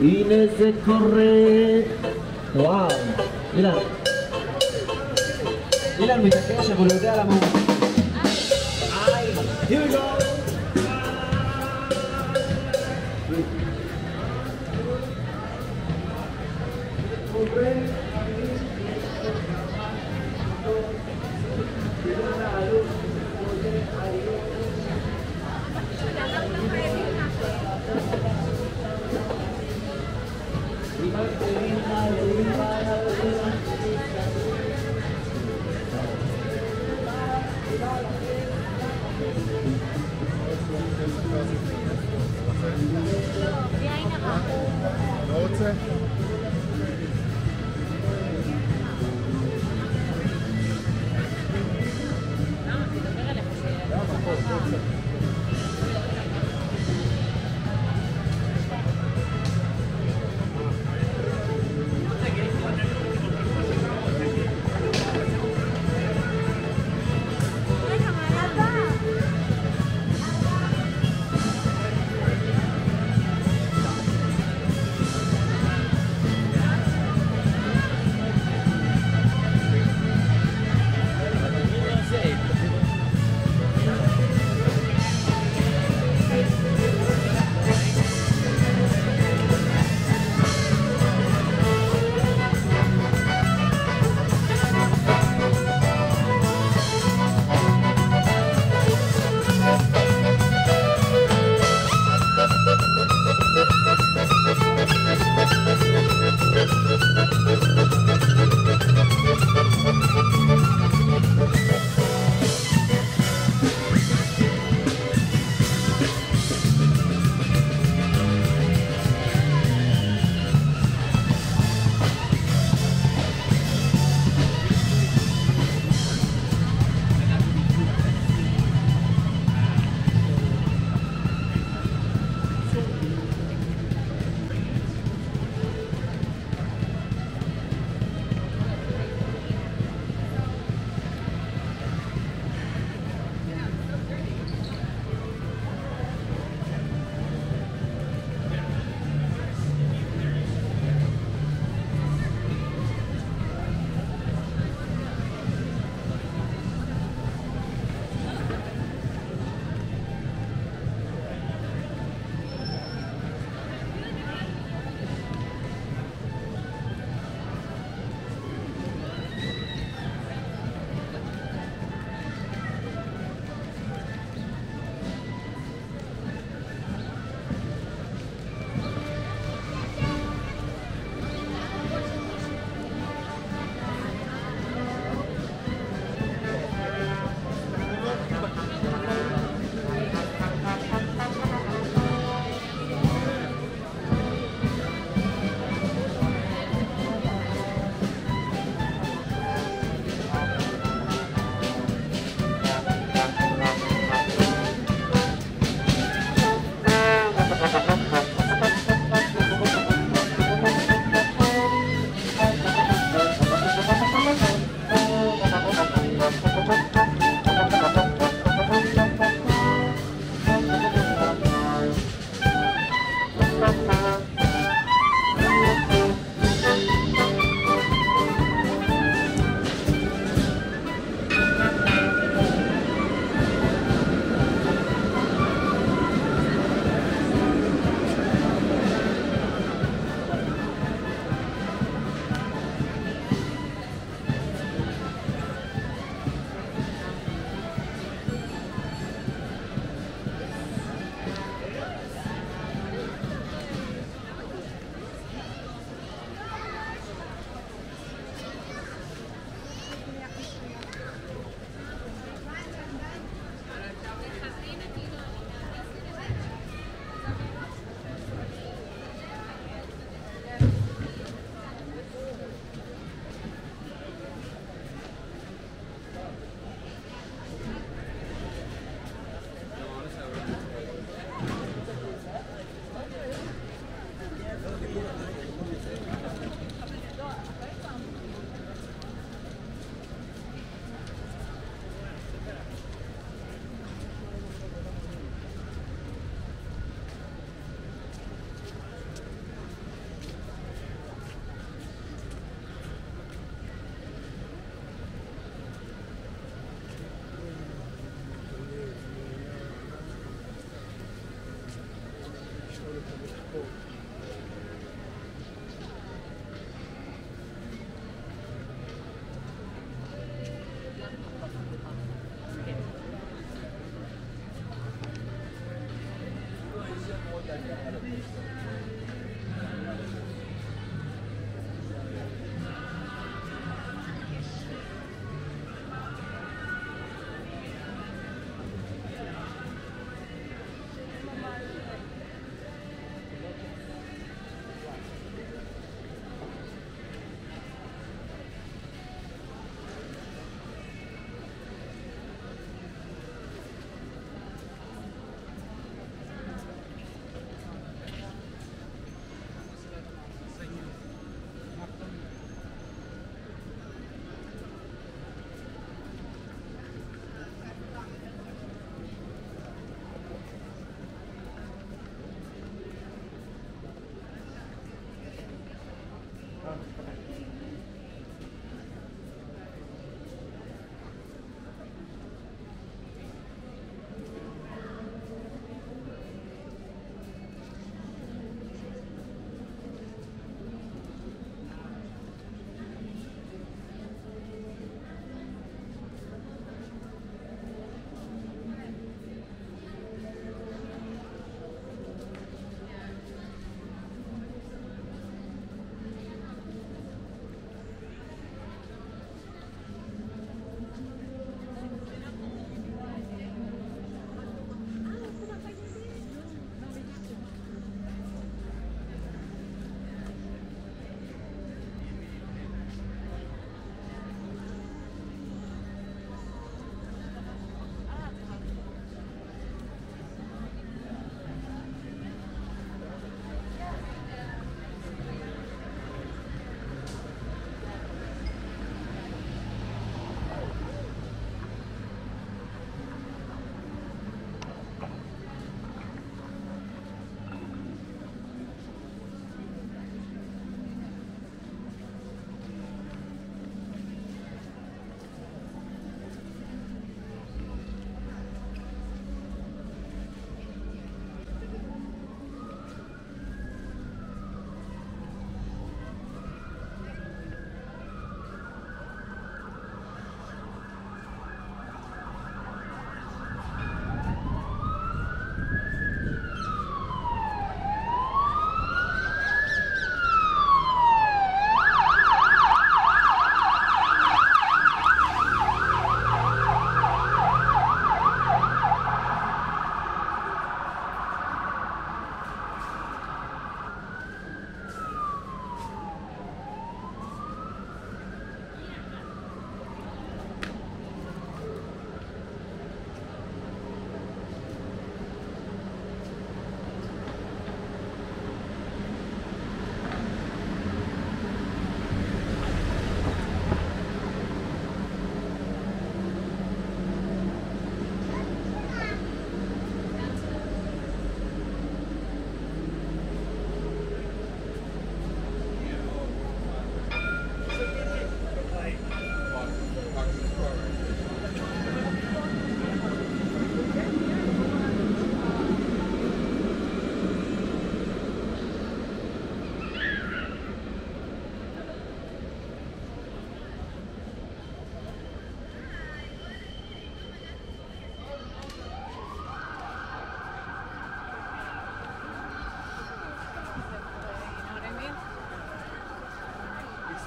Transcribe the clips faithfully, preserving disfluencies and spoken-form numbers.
הנה זה קורה. וואו, אילן. אילן מתעקש, אבל הוא יודע למה הוא... היי, here we go! לא רוצה?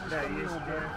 That is good.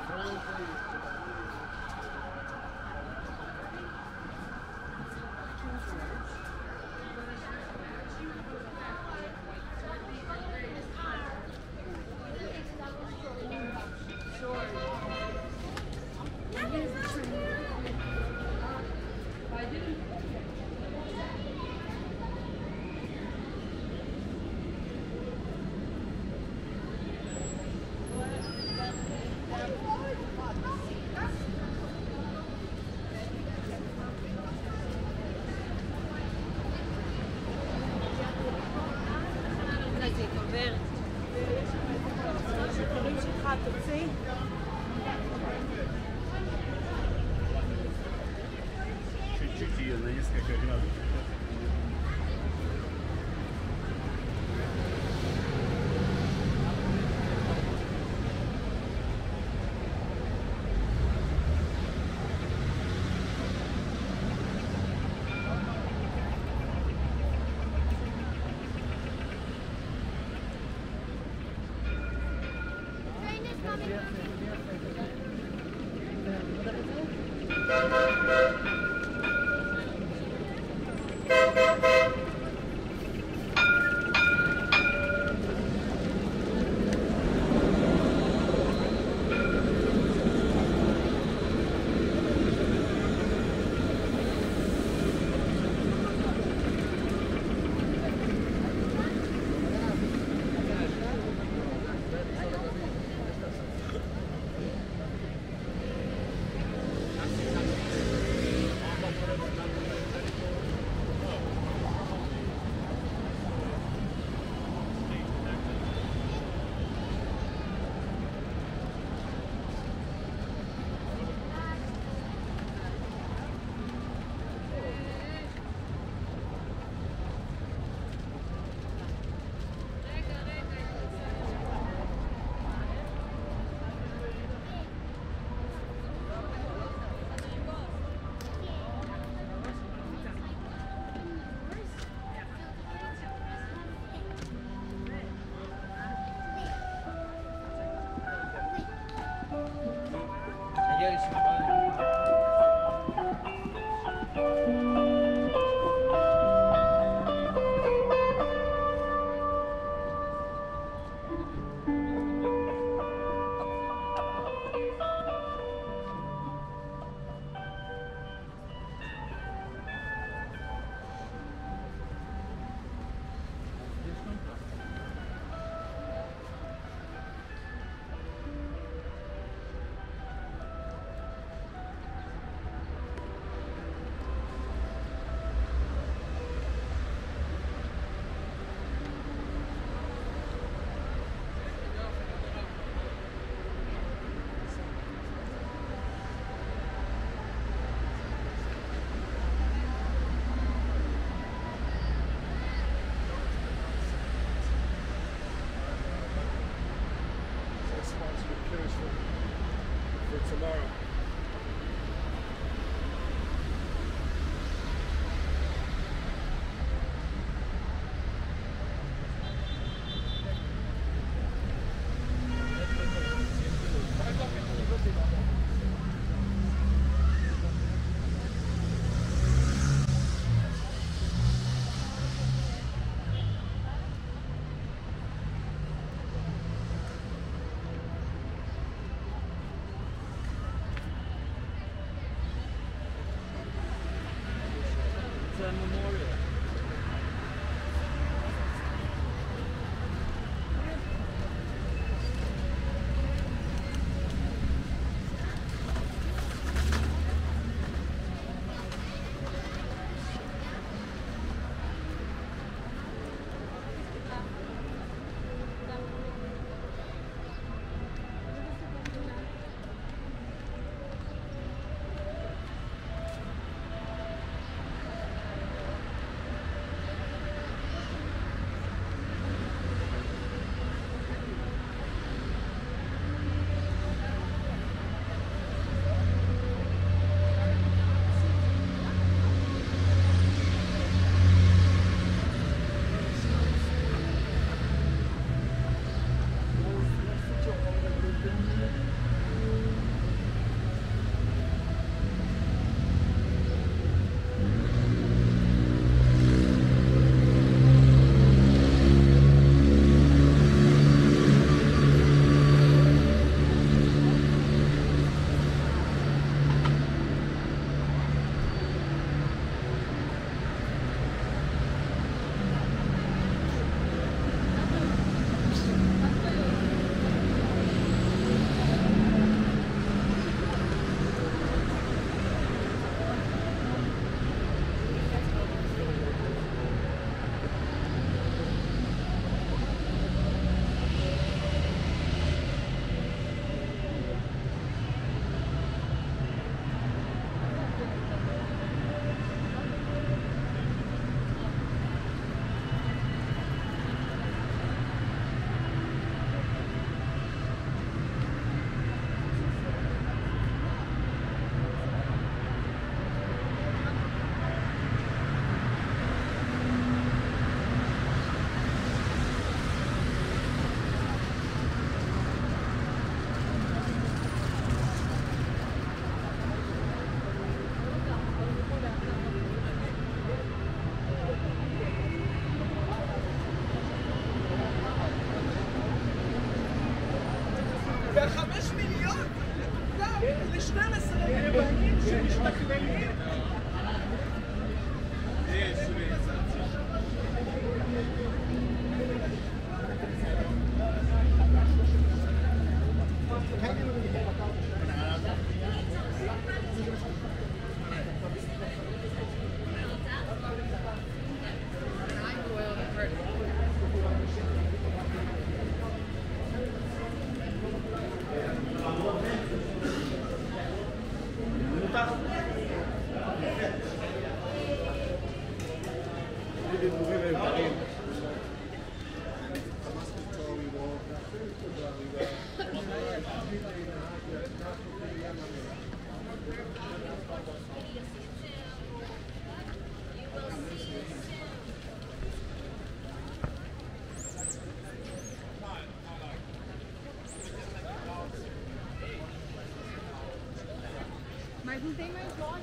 They might want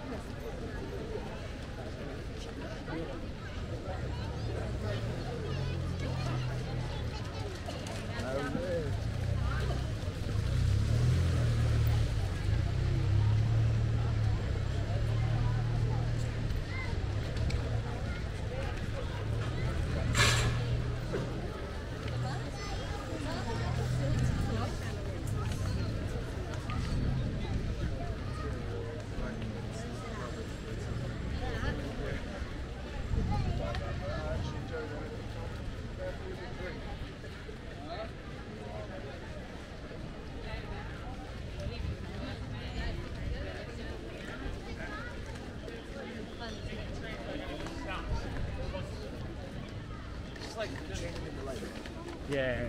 yeah.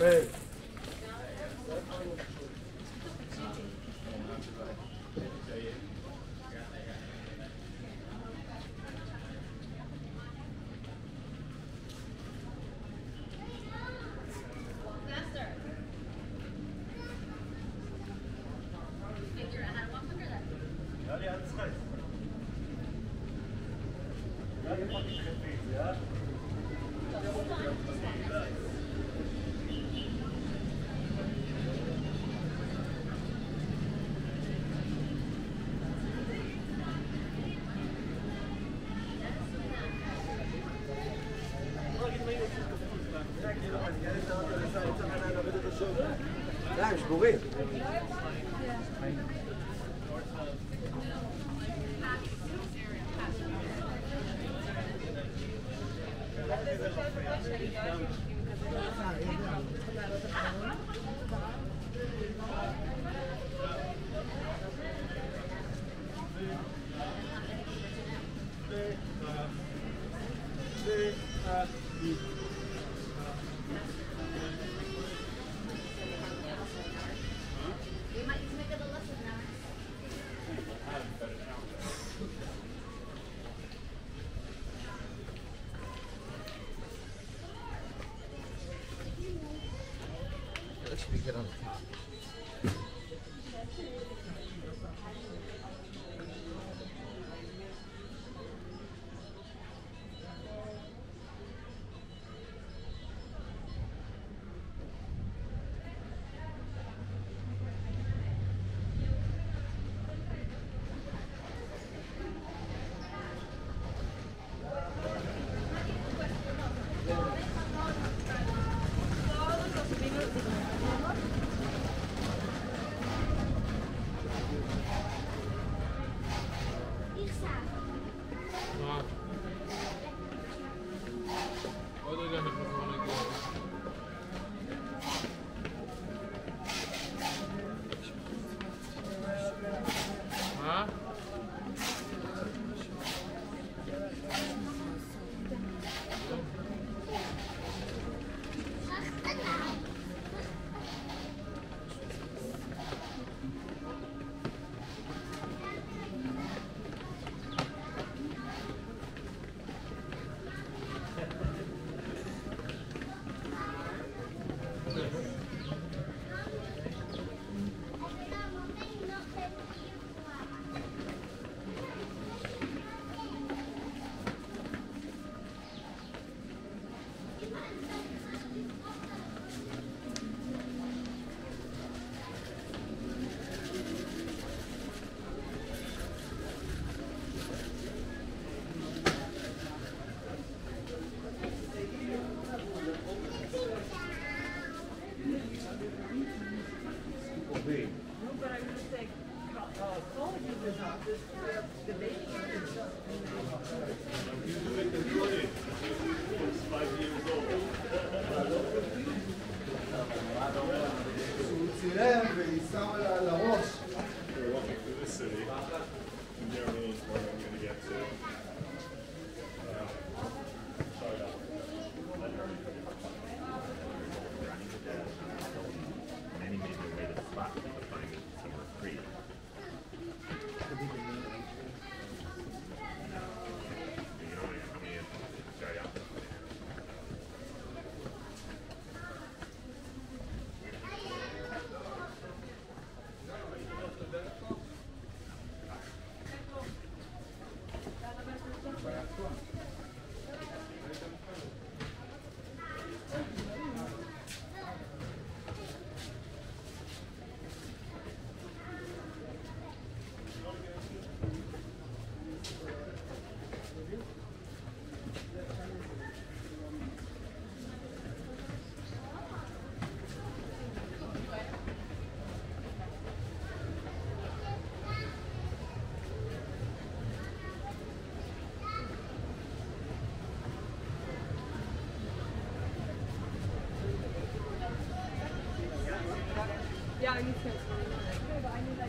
Hey. Correr. Get on. leave. No, but I would say colleges is not just debating itself. You do it in clinic. It's five years old. הוא צילם וישם על הראש. We're walking through the city. Germany is where I'm going to get to. Yeah, I need to. But I need like.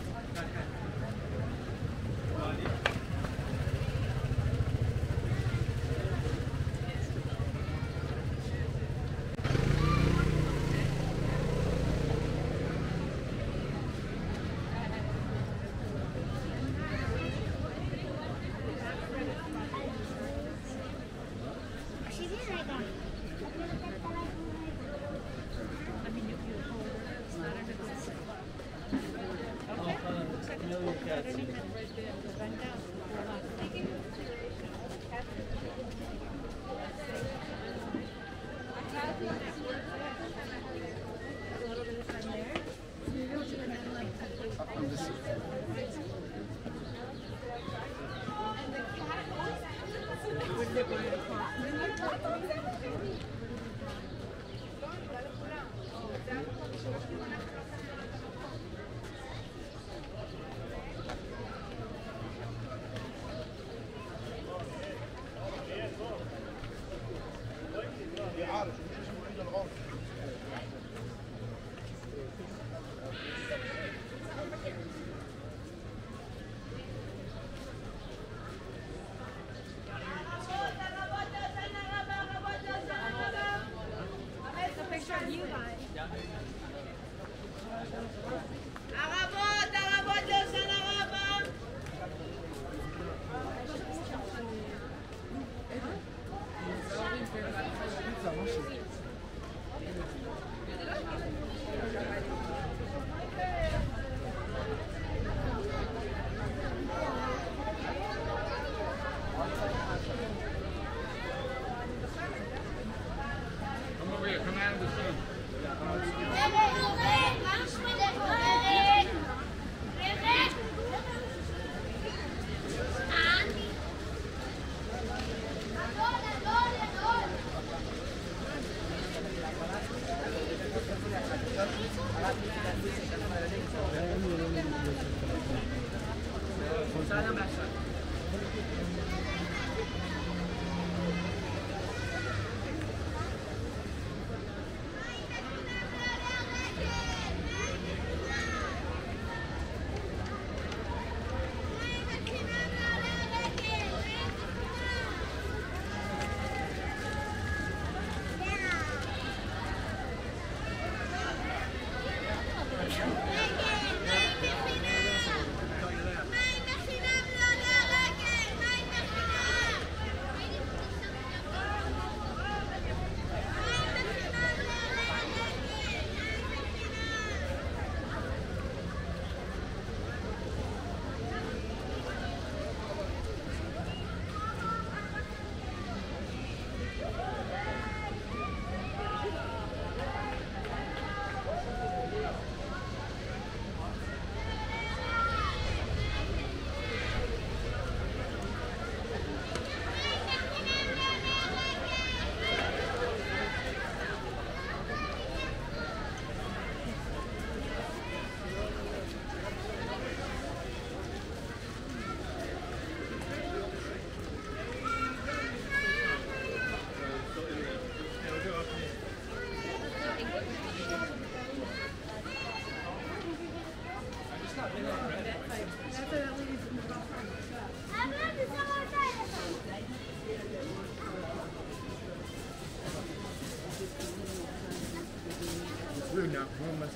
Look,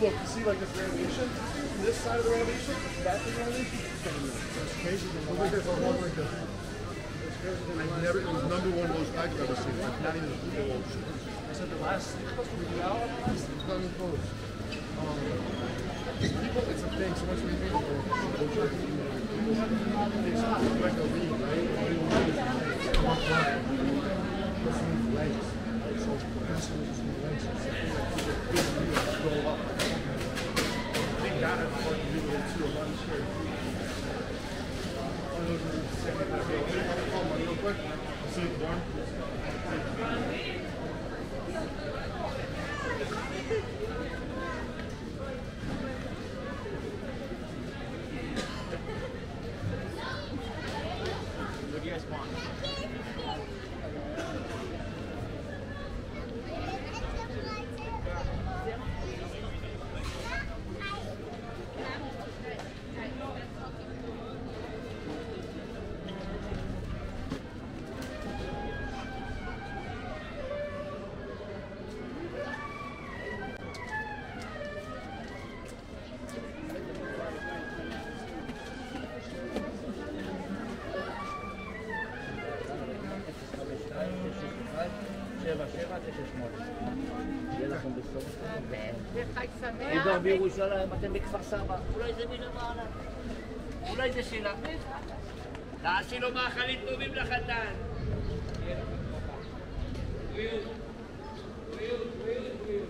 you see like this renovation? This side of the renovation, that thing renovation, it's crazy. Over here, over here. I never, it was number one most I've ever seen. Like, not even a Google one. I said the last thing supposed to be out, it's not even close. Um, people, it's a thing, so much we do, we're it's like a lead, right? It's like so customers and legs and stuff like go up. They got it for you to a lunch here. Second, real quick. See it warm. What do you guys want? גם בירושלים, אתם בכפר סבא, אולי זה מלמעלה, אולי זה שלה. תעשי לו מאכלים טובים לחתן. בריאות, בריאות, בריאות, בריאות.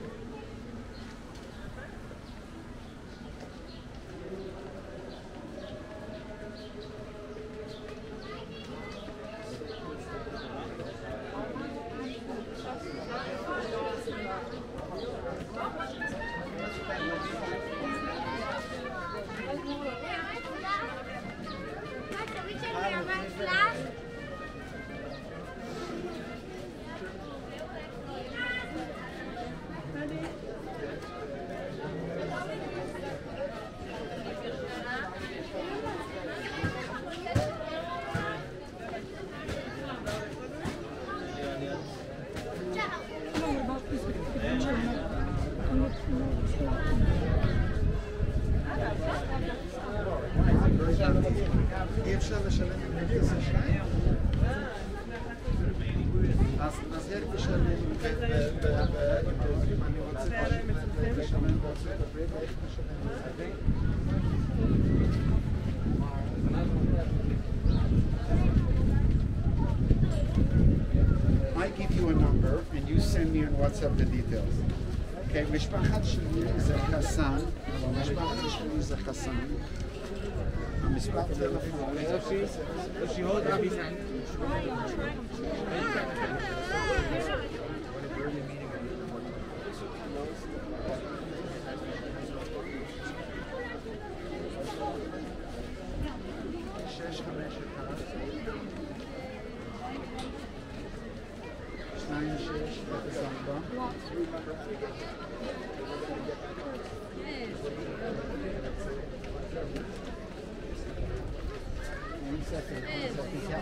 I give you a number and you send me on WhatsApp the details. Okay, משפחת שלי זה חסן, משפחת שלי זה חסן. המספר טלפון שיהוד רביזן.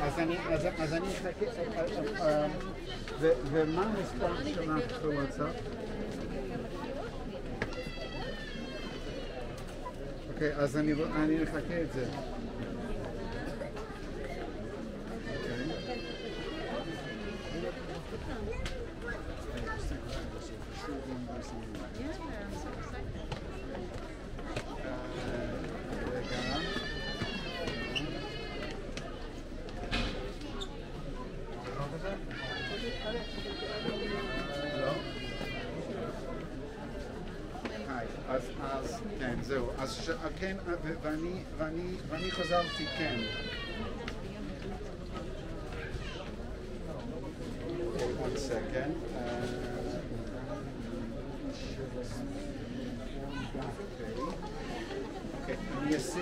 אז אני אחכה, ומה המספר שלך בוואטסאפ? אוקיי, אז אני אחכה את זה. כן, ואני חזרתי, כן. One second. Okay, אני אעשה...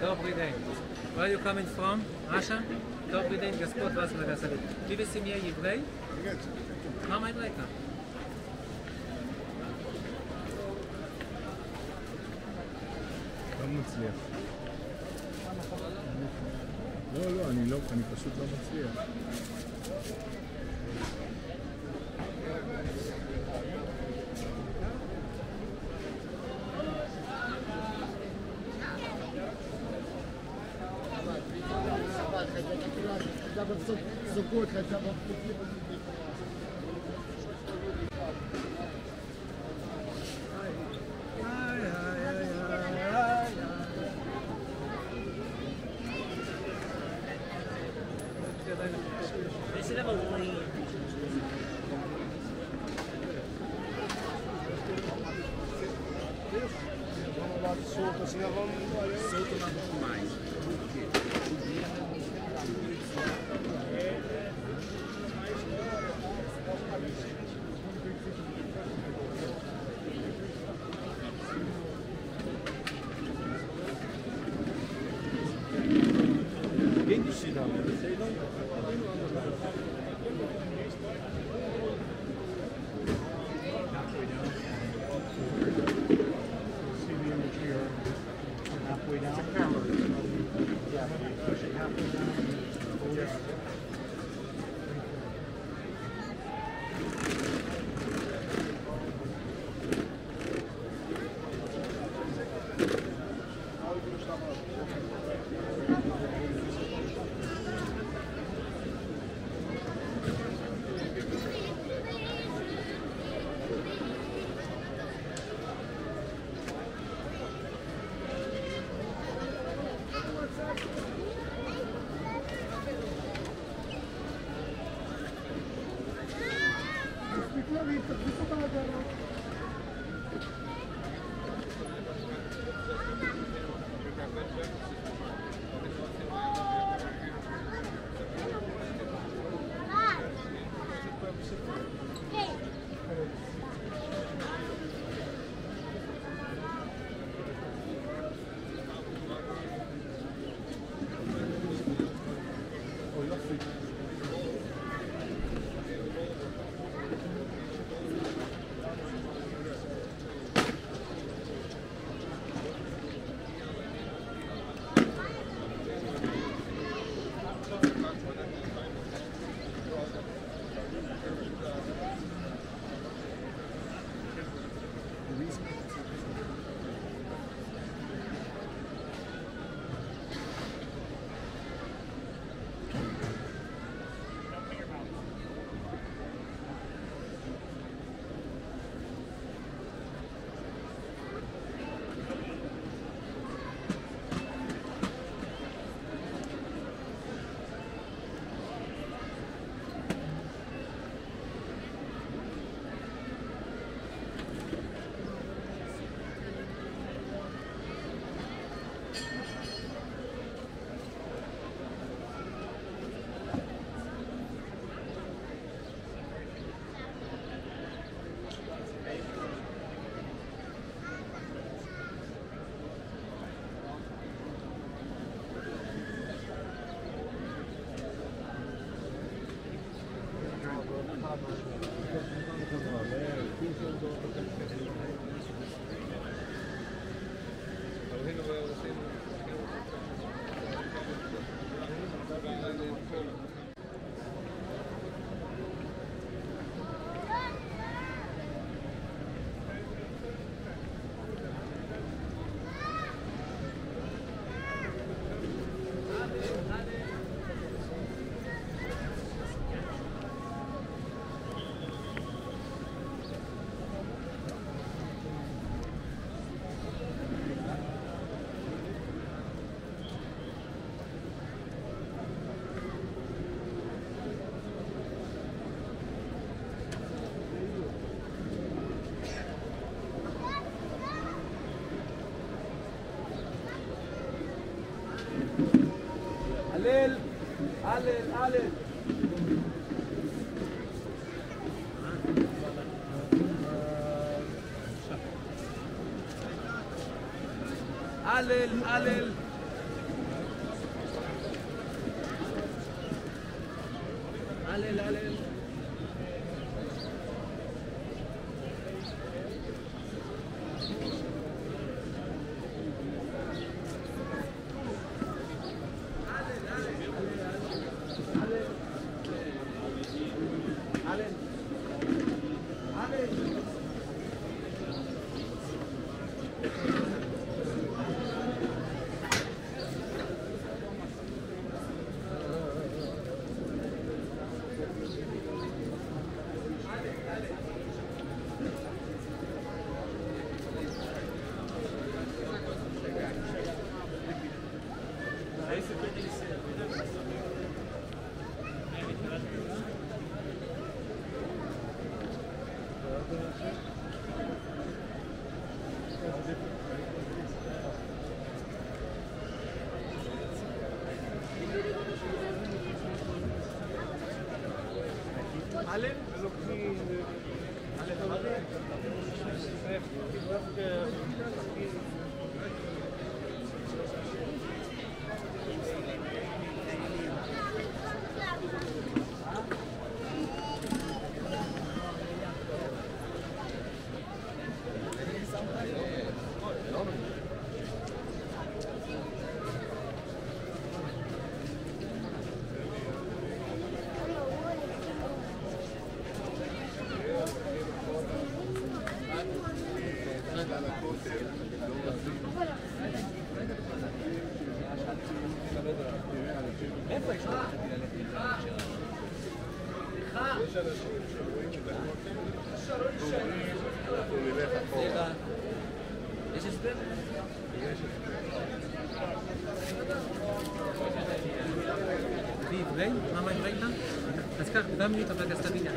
Top reading. Where are you coming from? Russia? Top reading, Господ вас благословит. Ты в семье еврей? Нет. Мама еврейка. לא מצליח. לא, לא, אני לא, אני פשוט לא מצליח. Good, let's have a Thank you. Allen, Allen. Allen, Allen. Allen, Allen. Dá minuto para gastar dinheiro.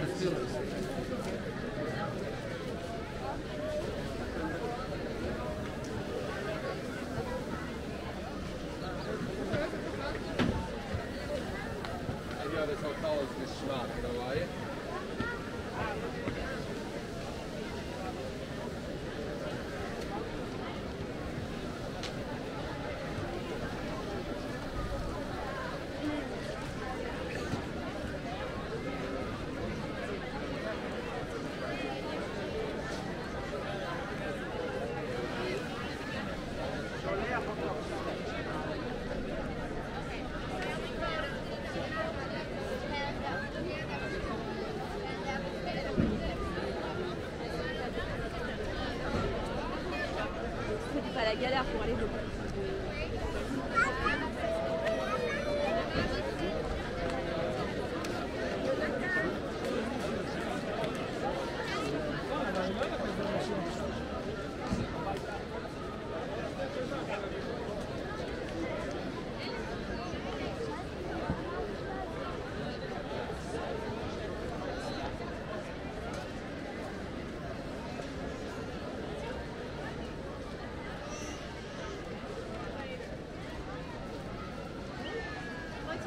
Galère pour aller dehors.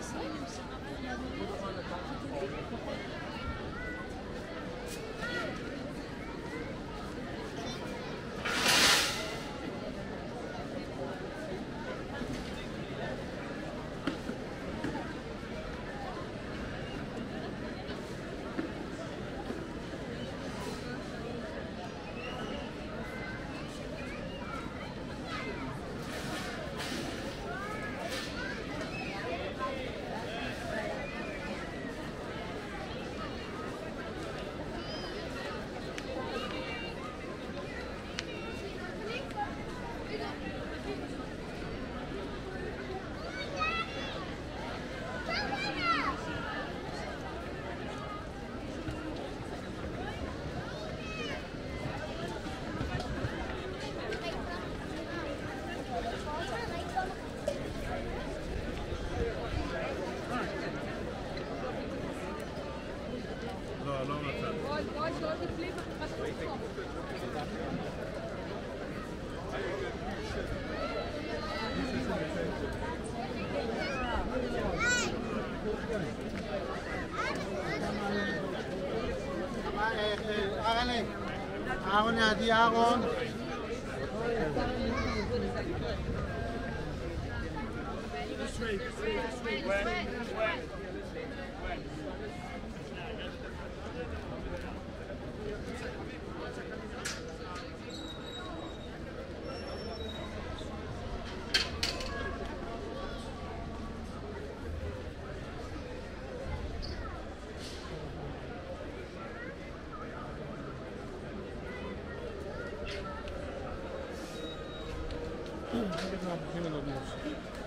Thank you. the Aaron. This way, this way, this way, this way. I'm going to have a